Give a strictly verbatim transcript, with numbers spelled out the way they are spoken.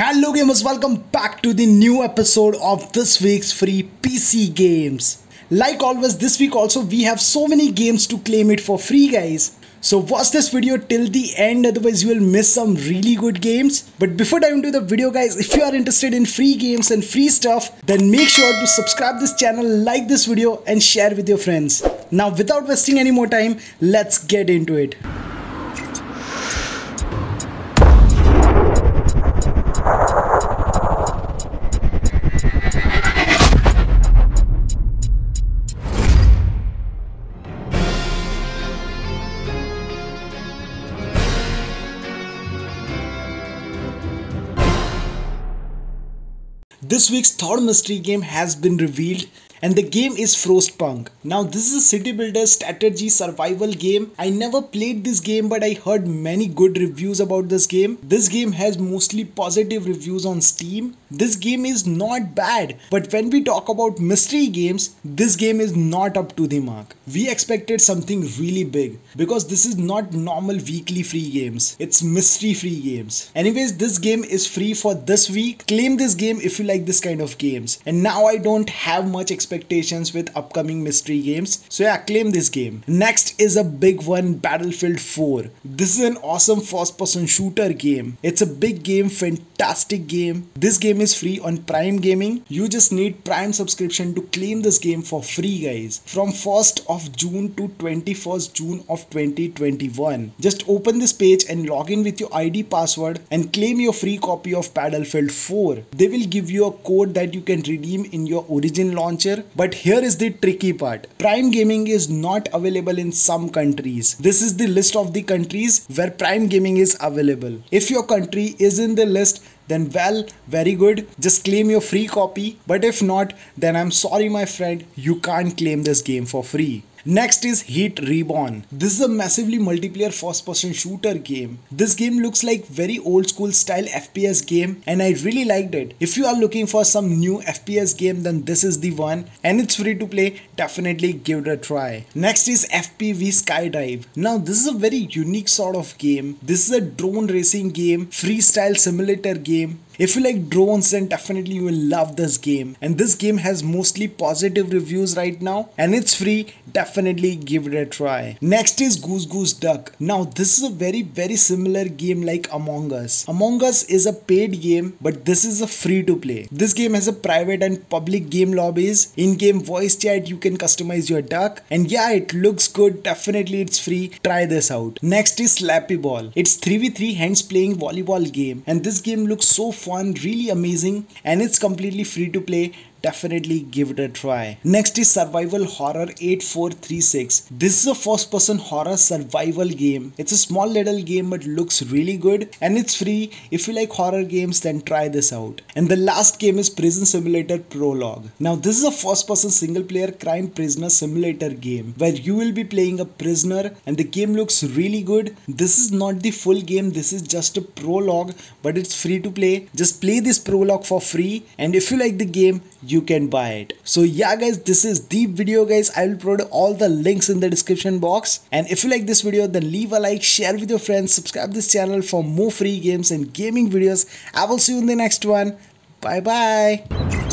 Hello gamers, welcome back to the new episode of this week's free P C games. Like always, this week also we have so many games to claim it for free guys. So watch this video till the end, otherwise you will miss some really good games. But before diving into the video guys, if you are interested in free games and free stuff, then make sure to subscribe this channel, like this video and share with your friends. Now without wasting any more time, let's get into it. This week's third mystery game has been revealed and the game is Frostpunk. Now this is a city builder strategy survival game. I never played this game but I heard many good reviews about this game. This game has mostly positive reviews on Steam. This game is not bad, but when we talk about mystery games, this game is not up to the mark. We expected something really big because this is not normal weekly free games. It's mystery free games. Anyways, this game is free for this week. Claim this game if you like this kind of games. And now I don't have much experience expectations with upcoming mystery games, so yeah, claim this game. Next is a big one, Battlefield four. This is an awesome first person shooter game. It's a big game, fantastic game. This game is free on Prime Gaming. You just need Prime subscription to claim this game for free guys. From first of June to twenty-first June of twenty twenty-one. Just open this page and log in with your I D password and claim your free copy of Battlefield four. They will give you a code that you can redeem in your Origin launcher. But here is the tricky part. Prime Gaming is not available in some countries. This is the list of the countries where Prime Gaming is available. If your country is in the list, then well, very good, just claim your free copy. But if not, then I'm sorry my friend, you can't claim this game for free. Next is Heat Reborn. This is a massively multiplayer first person shooter game. This game looks like very old school style F P S game and I really liked it. If you are looking for some new F P S game, then this is the one and it's free to play. Definitely give it a try. Next is F P V SkyDive. Now this is a very unique sort of game. This is a drone racing game, freestyle simulator game. If you like drones, then definitely you will love this game. And this game has mostly positive reviews right now and it's free. Definitely give it a try. Next is Goose Goose Duck. Now this is a very very similar game like Among Us. Among Us is a paid game but this is a free to play. This game has a private and public game lobbies. In-game voice chat, you can customize your duck. And yeah, it looks good. Definitely it's free. Try this out. Next is Slappy Ball. It's three v three hands playing volleyball game. And this game looks so fun. One really amazing and it's completely free to play. Definitely give it a try. Next is Survival Horror eight four three six. This is a first person horror survival game. It's a small little game but looks really good and it's free. If you like horror games, then try this out. And the last game is Prison Simulator Prologue. Now this is a first person single player crime prisoner simulator game where you will be playing a prisoner and the game looks really good. This is not the full game, this is just a prologue but it's free to play. Just play this prologue for free and if you like the game, you can buy it. So yeah guys, this is the video guys. I will provide all the links in the description box and if you like this video, then leave a like, share with your friends, subscribe this channel for more free games and gaming videos. I will see you in the next one. Bye bye.